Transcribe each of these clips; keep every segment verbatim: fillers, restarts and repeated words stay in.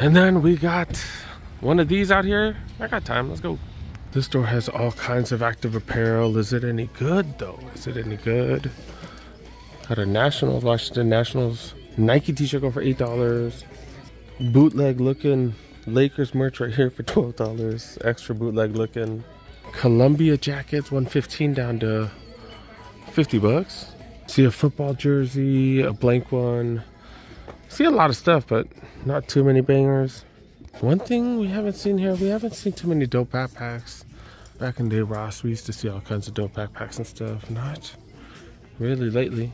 And then we got one of these out here. I got time, let's go. This store has all kinds of active apparel. Is it any good though? Is it any good? Got a Nationals, Washington Nationals Nike t-shirt going for eight dollars. Bootleg looking Lakers merch right here for twelve dollars. Extra bootleg looking. Columbia jackets, one fifteen down to fifty bucks. See a football jersey, a blank one. See a lot of stuff, but not too many bangers. One thing we haven't seen here, we haven't seen too many dope backpacks. Back in the day, Ross, we used to see all kinds of dope backpacks and stuff. Not really lately.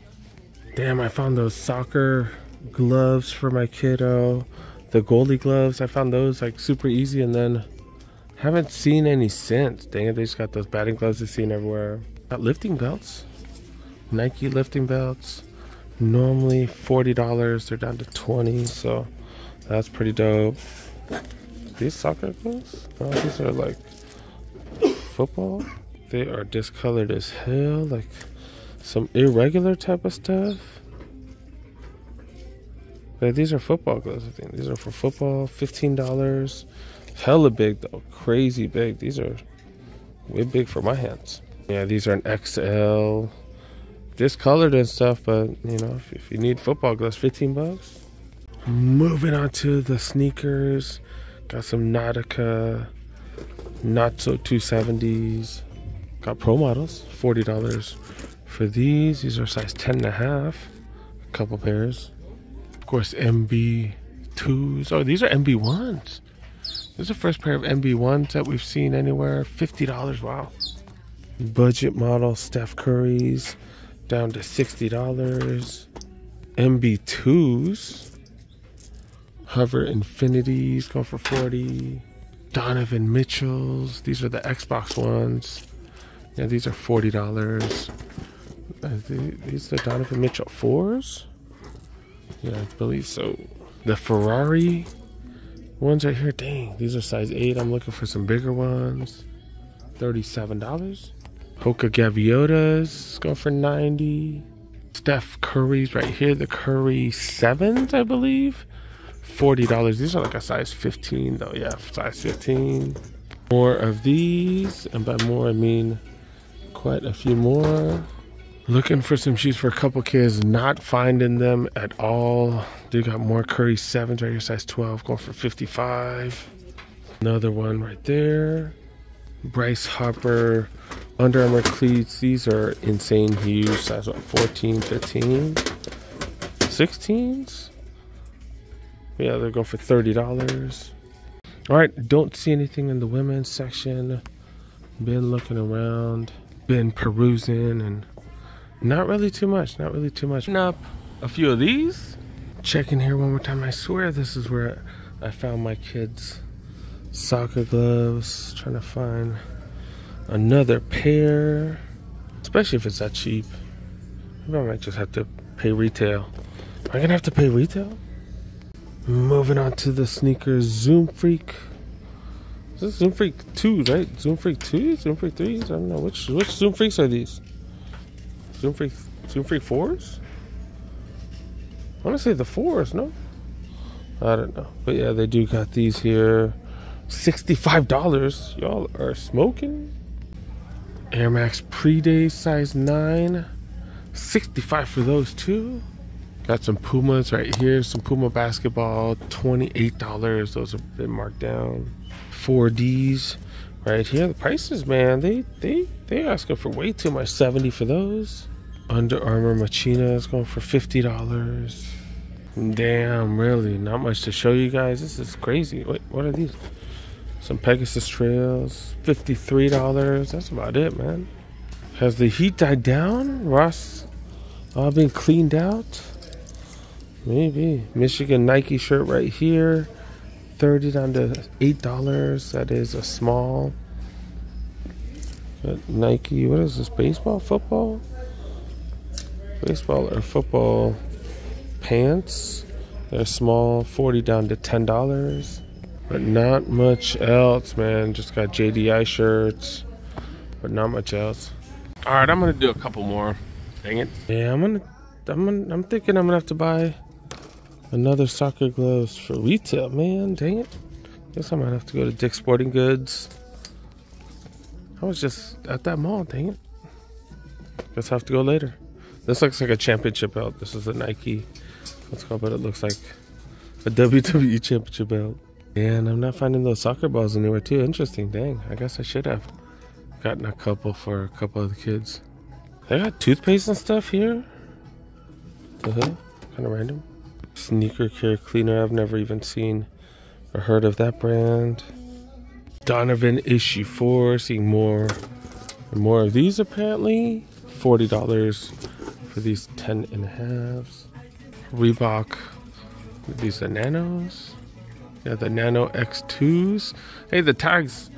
Damn, I found those soccer gloves for my kiddo. The goalie gloves, I found those like super easy, and then haven't seen any since. Dang it, they just got those batting gloves they've seen everywhere. Got lifting belts, Nike lifting belts. Normally forty dollars, they're down to twenty, so that's pretty dope. These soccer gloves, oh, these are like football. They are discolored as hell, like some irregular type of stuff. But these are football gloves, I think. These are for football, fifteen dollars. Hella big though, crazy big. These are way big for my hands. Yeah, these are an X L. Discolored and stuff, but you know, if, if you need football gloves, fifteen bucks. Moving on to the sneakers. Got some Nautica, Natso two seventies. Got Pro Models, forty dollars for these. These are size ten and a half, a couple pairs. Of course, M B twos. Oh, these are M B ones. This is the first pair of M B ones that we've seen anywhere, fifty dollars, wow. Budget model Steph Curry's, down to sixty dollars. M B twos, Hover Infinities, going for forty dollars. Donovan Mitchell's, these are the Xbox ones. Yeah, these are forty dollars. Are these the Donovan Mitchell fours? Yeah, I believe so. The Ferrari ones right here, dang, these are size eight. I'm looking for some bigger ones. thirty-seven dollars. Hoka Gaviotas, going for ninety dollars. Steph Curry's right here, the Curry sevens, I believe, forty dollars. These are like a size fifteen though, yeah, size fifteen. More of these, and by more I mean quite a few more. Looking for some shoes for a couple kids, not finding them at all. They got more Curry sevens right here, size twelve, going for fifty-five dollars. Another one right there. Bryce Harper Under Armour cleats, these are insane huge, size what, fourteen, fifteen, sixteens? Yeah, they're going for thirty dollars. All right, don't see anything in the women's section. Been looking around, been perusing, and not really too much, not really too much. Up a few of these. Checking here one more time. I swear this is where I found my kids' soccer gloves. Trying to find another pair, especially if it's that cheap. Maybe I might just have to pay retail. Am I gonna have to pay retail? Moving on to the sneakers, Zoom Freak. Is this Zoom Freak twos, right? Zoom Freak twos, Zoom Freak threes. I don't know which which Zoom Freaks are these. Zoom Freak, Zoom Freak fours. I want to say the fours, no? I don't know, but yeah, they do got these here. sixty-five dollars, y'all are smoking. Air Max Pre-Day size nine, sixty-five for those too. Got some Pumas right here, some Puma basketball, twenty-eight dollars, those have been marked down. four Ds right here, the prices, man, they they they asking for way too much, seventy for those. Under Armour Machinas going for fifty dollars. Damn, really, not much to show you guys, this is crazy. Wait, what are these? Some Pegasus Trails, fifty-three dollars, that's about it, man. Has the heat died down? Ross, all been cleaned out? Maybe. Michigan Nike shirt right here, thirty dollars down to eight dollars, that is a small. Got Nike, what is this, baseball, football? Baseball or football pants, they're small, forty down to ten dollars. But not much else, man. Just got J D I shirts, but not much else. All right, I'm gonna do a couple more. Dang it. Yeah, I'm gonna, I'm, gonna, I'm thinking I'm gonna have to buy Another soccer gloves for retail, man. Dang it. Guess I might have to go to Dick's Sporting Goods. I was just at that mall, dang it. Guess I have to go later. This looks like a championship belt. This is a Nike. Let's go, but it looks like a W W E championship belt. And I'm not finding those soccer balls anywhere too. Interesting, dang. I guess I should have gotten a couple for a couple of the kids. They got toothpaste and stuff here. Uh-huh. Kind of random. Sneaker care cleaner. I've never even seen or heard of that brand. Donovan issue four. Seeing more and more of these apparently. forty dollars for these ten and a halves. Reebok. These are nanos. Yeah, the Nano X twos. Hey, the tags,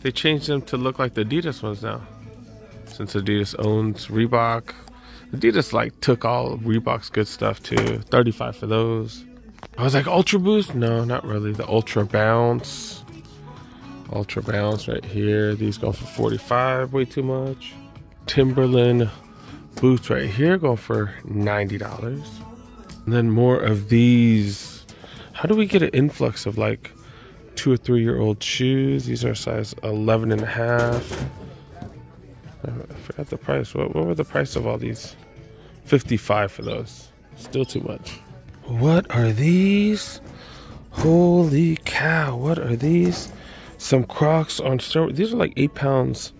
they changed them to look like the Adidas ones now. Since Adidas owns Reebok. Adidas like took all of Reebok's good stuff too. thirty-five dollars for those. I was like, Ultra Boost? No, not really. The Ultra Bounce. Ultra Bounce right here. These go for forty-five dollars, way too much. Timberland boots right here go for ninety dollars. And then more of these. How do we get an influx of like two or three year old shoes? These are size eleven and a half. I forgot the price. What, what were the price of all these? fifty-five dollars for those. Still too much. What are these? Holy cow. What are these? Some Crocs on steroids. These are like eight pounds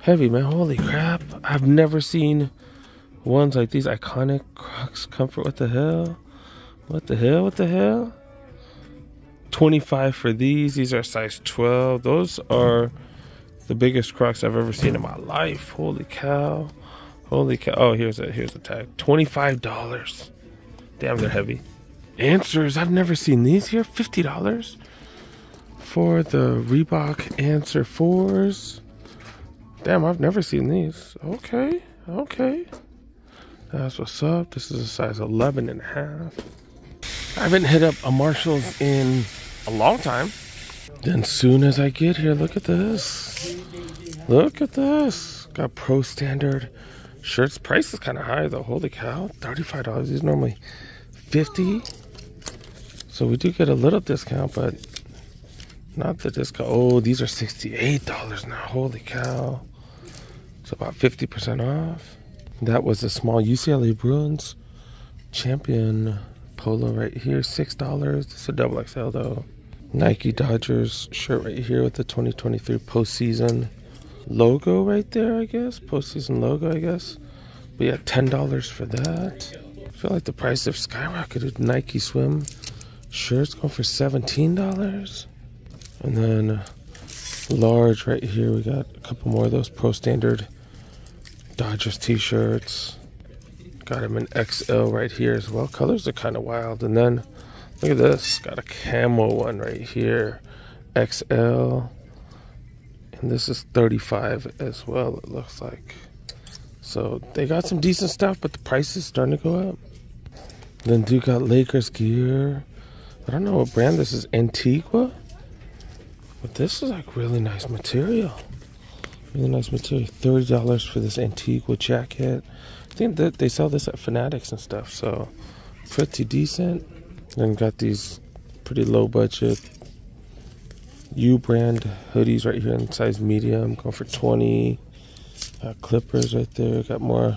heavy, man. Holy crap. I've never seen ones like these. Iconic Crocs Comfort. What the hell? What the hell? What the hell? twenty-five dollars for these. These are size twelve. Those are the biggest Crocs I've ever seen in my life. Holy cow. Holy cow. Oh, here's a here's a tag. twenty-five dollars. Damn, they're heavy. Answers. I've never seen these here. fifty dollars for the Reebok Answer fours. Damn, I've never seen these. Okay. Okay. That's what's up. This is a size eleven and a half. I haven't hit up a Marshall's in a long time. Then soon as I get here, look at this. Look at this. Got Pro Standard shirts. Price is kind of high though. Holy cow. thirty-five dollars. These normally fifty dollars. So we do get a little discount, but not the discount. Oh, these are sixty-eight dollars now. Holy cow. It's about fifty percent off. That was a small U C L A Bruins champion polo right here. six dollars. This is a double X L though. Nike Dodgers shirt right here with the twenty twenty-three postseason logo right there, I guess. Postseason logo, I guess. But yeah, ten dollars for that. I feel like the price have skyrocketed. Nike swim shirts going for seventeen dollars. And then large right here, we got a couple more of those Pro Standard Dodgers t-shirts. Got them in X L right here as well. Colors are kind of wild. And then look at this, got a camo one right here, X L, and this is thirty-five as well, it looks like. So they got some decent stuff, but the price is starting to go up. Then Duke got Lakers gear. I don't know what brand this is, Antigua? But this is like really nice material. Really nice material, thirty dollars for this Antigua jacket. I think that they sell this at Fanatics and stuff, so pretty decent. Then got these pretty low budget U brand hoodies right here in size medium, going for twenty dollars. Got Clippers right there. Got more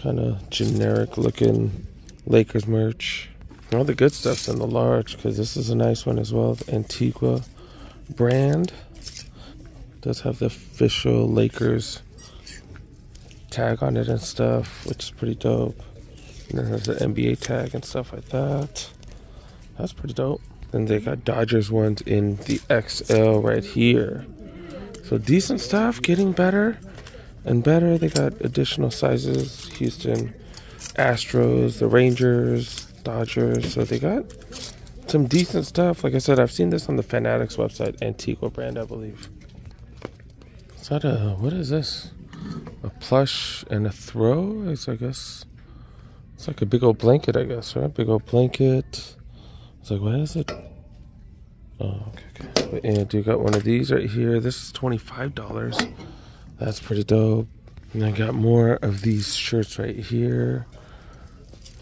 kind of generic looking Lakers merch. All the good stuff's in the large because this is a nice one as well. The Antigua brand does have the official Lakers tag on it and stuff, which is pretty dope. And then there's the N B A tag and stuff like that. That's pretty dope. Then they got Dodgers ones in the X L right here. So decent stuff, getting better and better. They got additional sizes, Houston Astros, the Rangers, Dodgers. So they got some decent stuff. Like I said, I've seen this on the Fanatics website, Antigua brand, I believe. Is that a, what is this? A plush and a throw, is, I guess. It's like a big old blanket, I guess, right? Big old blanket. It's like, what is it? Oh, okay, okay. And you got one of these right here. This is twenty-five dollars. That's pretty dope. And I got more of these shirts right here.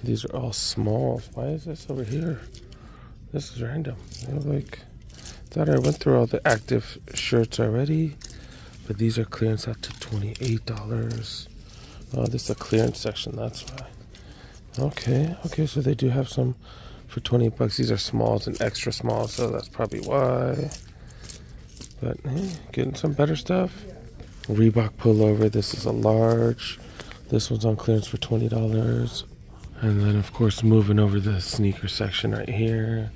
These are all small. Why is this over here? This is random. I like, thought I went through all the active shirts already, but these are clearance out to twenty-eight dollars. Oh, this is a clearance section, that's why. Okay, okay, so they do have some for twenty bucks. These are smalls and extra small, so that's probably why. But hey, getting some better stuff. Reebok pullover, this is a large. This one's on clearance for twenty dollars. And then of course moving over to the sneaker section right here.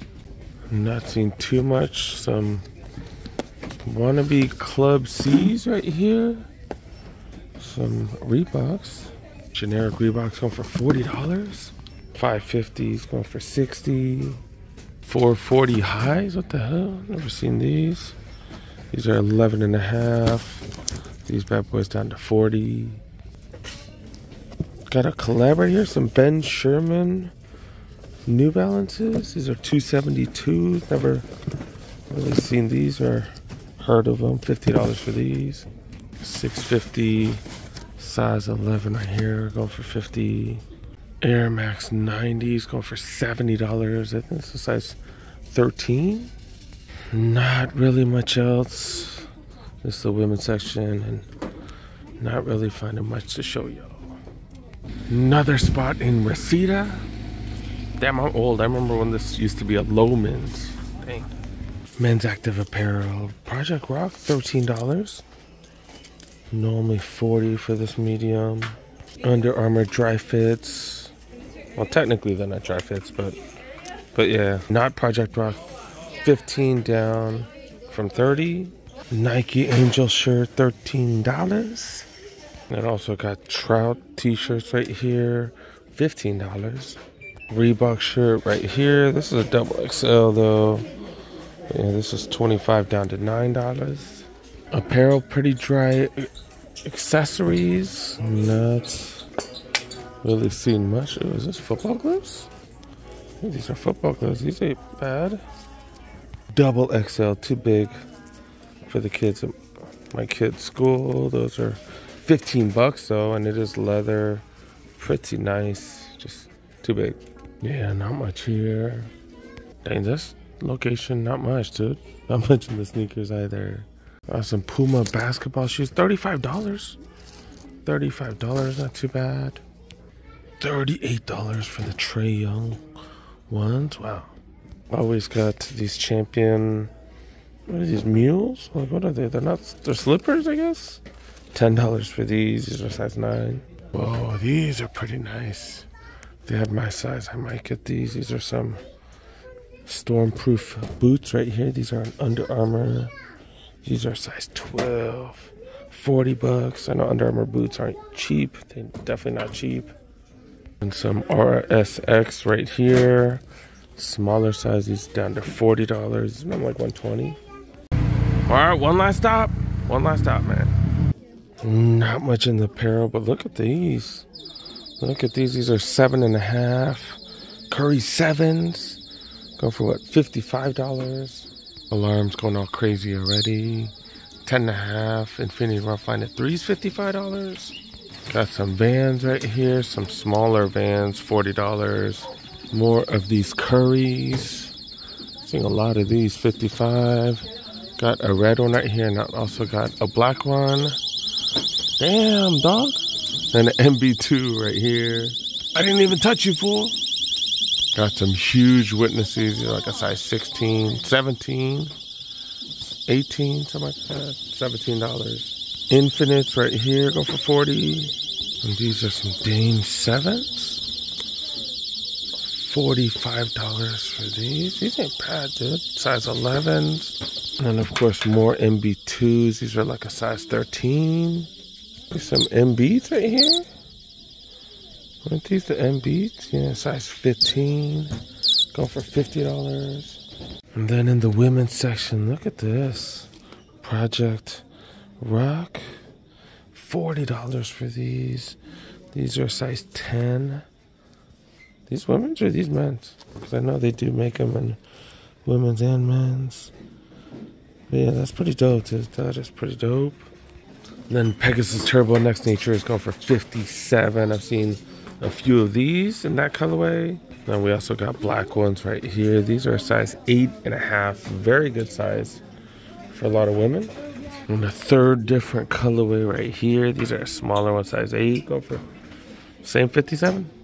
I'm not seeing too much. Some wannabe Club C's right here. Some Reeboks. Generic Reeboks going for forty dollars. five fifties going for sixty dollars. four forty highs, what the hell? Never seen these. These are eleven and a half. These bad boys down to forty. Got a collab right here, some Ben Sherman New Balances. These are two seventy-twos. Never really seen these or heard of them. fifty dollars for these. six fifty, size eleven right here, going for fifty. Air Max nineties, going for seventy dollars. I think it's a size thirteen. Not really much else. This is the women's section, and not really finding much to show you. Another spot in Reseda. Damn, I'm old. I remember when this used to be a Loehmann's. Dang. Men's active apparel. Project Rock, thirteen dollars. Normally forty dollars for this medium. Under Armour dry fits. Well, technically they're not dry fits, but but yeah. Not Project Rock, fifteen dollars down from thirty dollars. Nike Angel shirt, thirteen dollars. And also got Trout t-shirts right here, fifteen dollars. Reebok shirt right here. This is a double X L though. Yeah, this is twenty-five dollars down to nine dollars. Apparel pretty dry. Accessories, not really seen much. Ooh, is this football gloves? Ooh, these are football gloves. These ain't bad. Double X L, too big for the kids at my kid's school. Those are fifteen bucks though, and it is leather, pretty nice, just too big. Yeah, not much here. Dang, this location, not much, dude. Not much in the sneakers either. Uh, some Puma basketball shoes, thirty-five dollars. thirty-five dollars, not too bad. thirty-eight dollars for the Trae Young ones, wow. Always got these Champion, what are these, mules? Like, what are they? They're not, they're slippers, I guess? ten dollars for these. These are size nine. Whoa, these are pretty nice. If they had my size, I might get these. These are some stormproof boots right here. These are an Under Armour. These are size twelve. forty bucks. I know Under Armour boots aren't cheap. They're definitely not cheap. And some R S X right here. Smaller sizes down to forty dollars. I'm like one twenty. Alright, one last stop. One last stop, man. Not much in the apparel, but look at these. Look at these. These are seven and a half. Curry sevens. Go for what? fifty-five dollars. Alarm's going all crazy already. Ten and a half. Infinity Roughline at threes, fifty-five dollars. Got some Vans right here. Some smaller Vans, forty dollars. More of these Curries. Seeing a lot of these, fifty-five dollars. Got a red one right here, and I also got a black one. Damn, dog. And an M B two right here. I didn't even touch you, fool. Got some huge witnesses, like a size sixteen, seventeen, eighteen, something like that. seventeen dollars. Infinites right here, go for forty. And these are some Dame sevens. forty-five dollars for these. These ain't bad, dude. Size elevens. And of course, more M B twos. These are like a size thirteen. Some M Bs right here. Aren't these the M Bs? Yeah, size fifteen. Go for fifty dollars. And then in the women's section, look at this. Project Rock. forty dollars for these. These are size ten. These women's or these men's? Because I know they do make them in women's and men's. But yeah, that's pretty dope, dude. That is pretty dope. And then Pegasus Turbo Next Nature is going for fifty-seven. I've seen a few of these in that colorway. Now we also got black ones right here. These are a size eight and a half, very good size for a lot of women. And the third different colorway right here. These are a smaller one, size eight. Go for same fifty-seven.